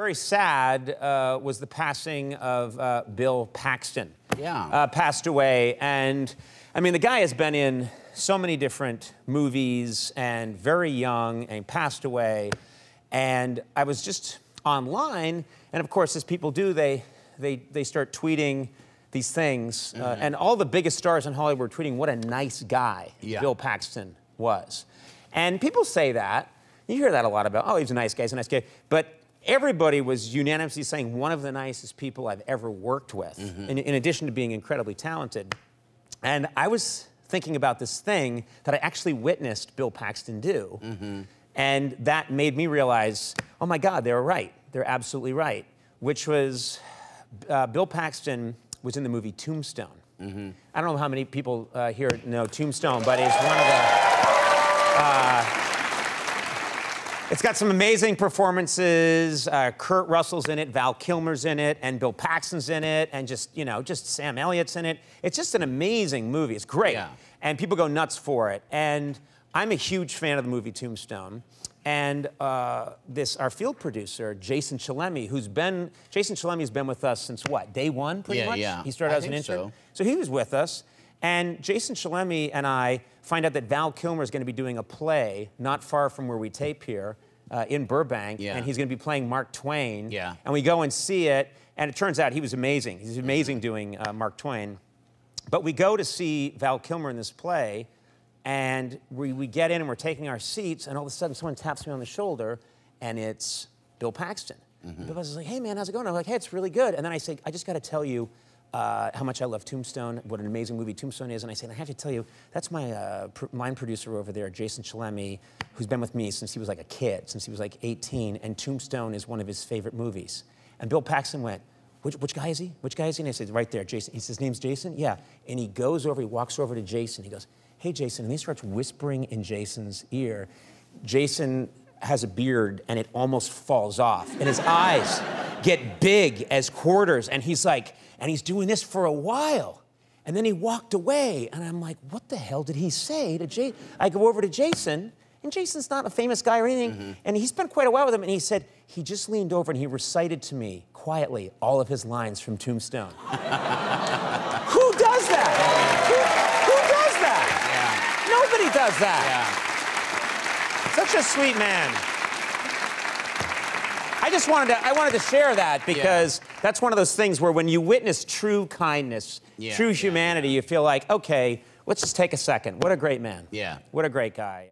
very sad was the passing of Bill Paxton. Yeah. Passed away. And, I mean, the guy has been in so many different movies and very young and passed away. And I was just online, and of course, as people do, they start tweeting these things. Mm-hmm. And all the biggest stars in Hollywood were tweeting what a nice guy Bill Paxton was. And people say that. You hear that a lot about, oh, he's a nice guy, he's a nice guy. But everybody was unanimously saying one of the nicest people I've ever worked with, mm-hmm. in addition to being incredibly talented. And I was thinking about this thing that I actually witnessed Bill Paxton do. Mm-hmm. And that made me realize, oh my God, they were right. They're absolutely right. Which was, Bill Paxton was in the movie Tombstone. Mm-hmm. I don't know how many people here know Tombstone, but it's one of the... it's got some amazing performances. Kurt Russell's in it, Val Kilmer's in it, and Bill Paxton's in it, and just, you know, just Sam Elliott's in it. It's just an amazing movie. It's great. Yeah. And people go nuts for it. And I'm a huge fan of the movie Tombstone. And our field producer, Jason Chalemi, Jason Chalemi's been with us since what, day one, pretty much? Yeah, he started out as an intern. So he was with us. And Jason Chalemi and I find out that Val Kilmer is going to be doing a play not far from where we tape here in Burbank, and he's going to be playing Mark Twain. Yeah. And we go and see it, and it turns out he was amazing. He's amazing doing Mark Twain. But we go to see Val Kilmer in this play, and we get in and we're taking our seats, and all of a sudden someone taps me on the shoulder, and it's Bill Paxton. Mm-hmm. Bill Paxton's like, hey, man, how's it going? I'm like, hey, it's really good. And then I say, I just got to tell you, how much I love Tombstone, what an amazing movie Tombstone is. And I said, I have to tell you, that's my line producer over there, Jason Chalemi, who's been with me since he was like a kid, since he was like 18, and Tombstone is one of his favorite movies. And Bill Paxton went, which guy is he? Which guy is he? And I said, right there, Jason. He says, his name's Jason? Yeah. And he goes over, he walks over to Jason, he goes, hey, Jason, and he starts whispering in Jason's ear. Jason has a beard, and it almost falls off, and his eyes get big as quarters, and he's like, and he's doing this for a while. And then he walked away, and I'm like, what the hell did he say to Jason? I go over to Jason, and Jason's not a famous guy or anything, and he spent quite a while with him, and he said, he just leaned over and he recited to me, quietly, all of his lines from Tombstone. Who does that? Who does that? Yeah. Nobody does that. Yeah. Such a sweet man. I wanted to share that because that's one of those things where when you witness true kindness, true humanity, you feel like, okay, let's just take a second. What a great man. Yeah. What a great guy.